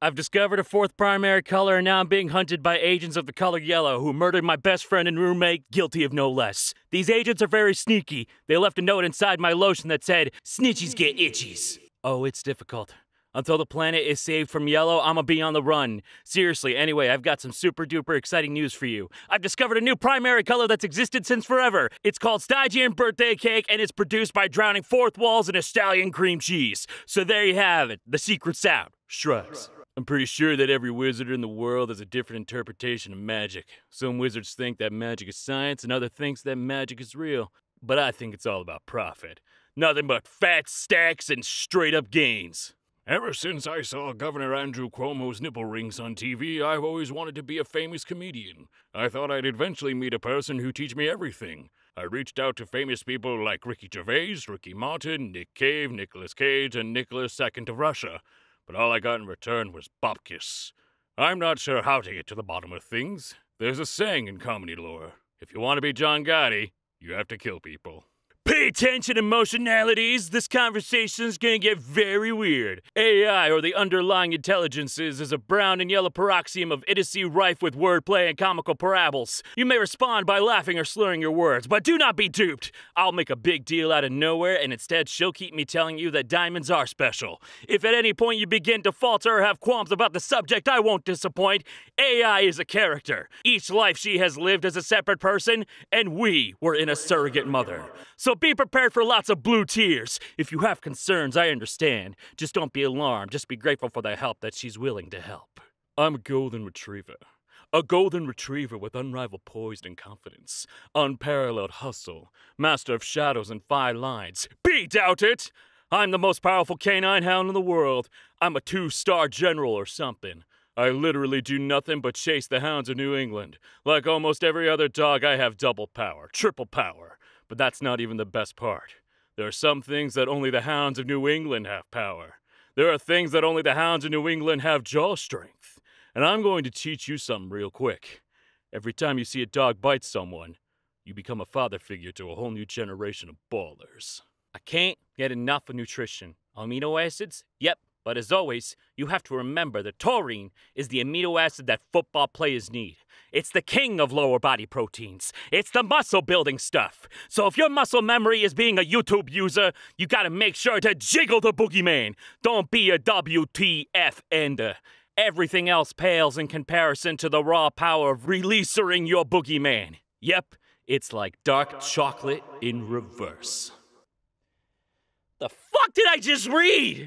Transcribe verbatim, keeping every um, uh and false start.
I've discovered a fourth primary color, and now I'm being hunted by agents of the color yellow who murdered my best friend and roommate, guilty of no less. These agents are very sneaky. They left a note inside my lotion that said, "Snitches get itchies." Oh, it's difficult. Until the planet is saved from yellow, I'ma be on the run. Seriously, anyway, I've got some super duper exciting news for you. I've discovered a new primary color that's existed since forever. It's called Stygian Birthday Cake, and it's produced by drowning fourth walls in a stallion cream cheese. So there you have it, the secret sound, shrubs. I'm pretty sure that every wizard in the world has a different interpretation of magic. Some wizards think that magic is science, and others think that magic is real. But I think it's all about profit. Nothing but fat stacks and straight up gains. Ever since I saw Governor Andrew Cuomo's nipple rings on T V, I've always wanted to be a famous comedian. I thought I'd eventually meet a person who'd teach me everything. I reached out to famous people like Ricky Gervais, Ricky Martin, Nick Cave, Nicolas Cage, and Nicolas the Second of Russia. But all I got in return was bupkis. I'm not sure how to get to the bottom of things. There's a saying in comedy lore. If you want to be John Gotti, you have to kill people. Pay attention, emotionalities. This conversation's gonna get very weird. A I, or the underlying intelligences, is a brown and yellow paroxysm of idiocy rife with wordplay and comical parables. You may respond by laughing or slurring your words, but do not be duped. I'll make a big deal out of nowhere, and instead she'll keep me telling you that diamonds are special. If at any point you begin to falter or have qualms about the subject, I won't disappoint. A I is a character. Each life she has lived as a separate person, and we were in a surrogate mother. So be Be prepared for lots of blue tears. If you have concerns, I understand. Just don't be alarmed. Just be grateful for the help that she's willing to help. I'm a golden retriever. A golden retriever with unrivaled poise and confidence. Unparalleled hustle. Master of shadows and fine lines. Be doubted! I'm the most powerful canine hound in the world. I'm a two-star general or something. I literally do nothing but chase the hounds of New England. Like almost every other dog, I have double power, triple power. But that's not even the best part. There are some things that only the hounds of New England have power. There are things that only the hounds of New England have jaw strength. And I'm going to teach you something real quick. Every time you see a dog bite someone, you become a father figure to a whole new generation of ballers. I can't get enough of nutrition. Amino acids? Yep. But as always, you have to remember that taurine is the amino acid that football players need. It's the king of lower body proteins. It's the muscle building stuff. So if your muscle memory is being a YouTube user, you gotta make sure to jiggle the boogeyman. Don't be a W T F-ender. Everything else pales in comparison to the raw power of releasing your boogeyman. Yep, it's like dark chocolate in reverse. The fuck did I just read?